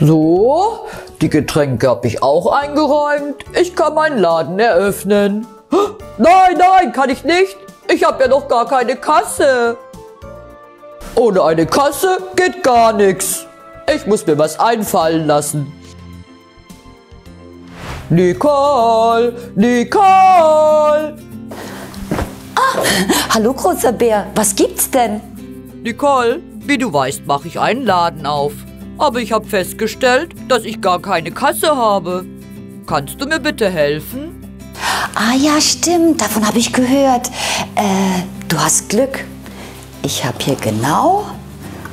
So, die Getränke habe ich auch eingeräumt. Ich kann meinen Laden eröffnen. Nein, nein, kann ich nicht. Ich habe ja noch gar keine Kasse. Ohne eine Kasse geht gar nichts. Ich muss mir was einfallen lassen. Nicole, Nicole. Ah, hallo großer Bär, was gibt's denn? Nicole, wie du weißt, mache ich einen Laden auf. Aber ich habe festgestellt, dass ich gar keine Kasse habe. Kannst du mir bitte helfen? Ah ja, stimmt. Davon habe ich gehört. Du hast Glück. Ich habe hier genau,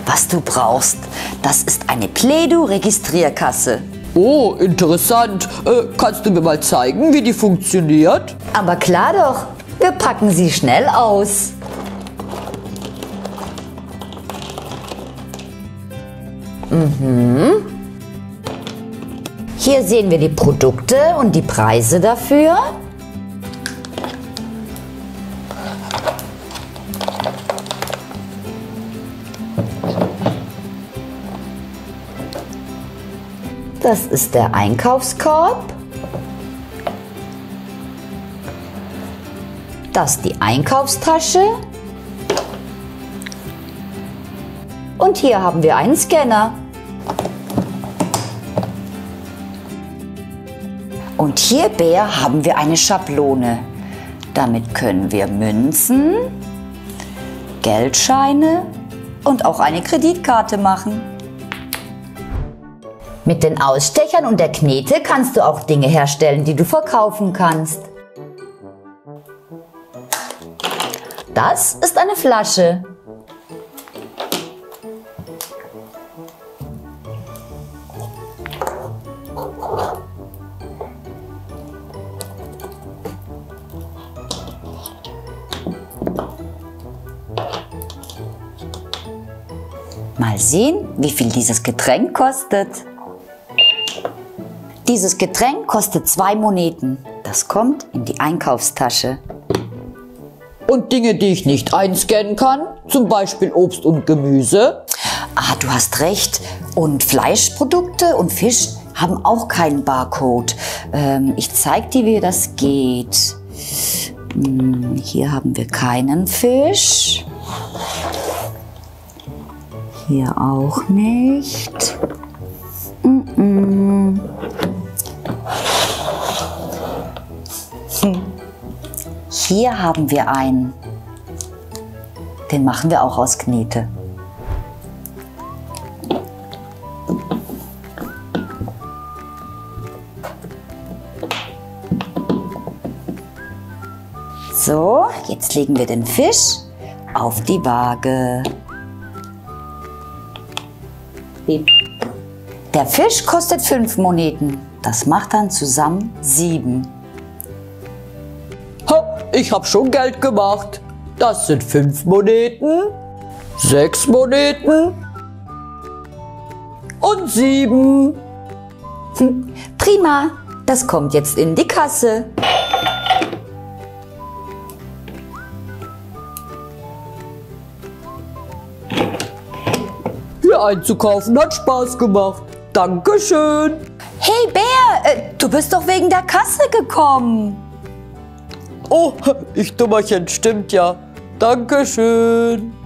was du brauchst. Das ist eine Pleidu-Registrierkasse. Oh, interessant. Kannst du mir mal zeigen, wie die funktioniert? Aber klar doch. Wir packen sie schnell aus. Mhm. Hier sehen wir die Produkte und die Preise dafür. Das ist der Einkaufskorb. Das ist die Einkaufstasche. Und hier haben wir einen Scanner. Und hier, Bär, haben wir eine Schablone. Damit können wir Münzen, Geldscheine und auch eine Kreditkarte machen. Mit den Ausstechern und der Knete kannst du auch Dinge herstellen, die du verkaufen kannst. Das ist eine Flasche. Mal sehen, wie viel dieses Getränk kostet. Dieses Getränk kostet 2 Moneten. Das kommt in die Einkaufstasche. Und Dinge, die ich nicht einscannen kann, zum Beispiel Obst und Gemüse. Ah, du hast recht. Und Fleischprodukte und Fisch haben auch keinen Barcode. Ich zeig dir, wie das geht. Hier haben wir keinen Fisch. Hier auch nicht. Hier haben wir einen. Den machen wir auch aus Knete. So, jetzt legen wir den Fisch auf die Waage. Der Fisch kostet 5 Moneten. Das macht dann zusammen 7. Ha, ich habe schon Geld gemacht. Das sind 5 Moneten, 6 Moneten und 7. Prima, das kommt jetzt in die Kasse. Einzukaufen hat Spaß gemacht. Dankeschön. Hey Bär, du bist doch wegen der Kasse gekommen. Oh, ich Dummerchen, stimmt ja. Dankeschön.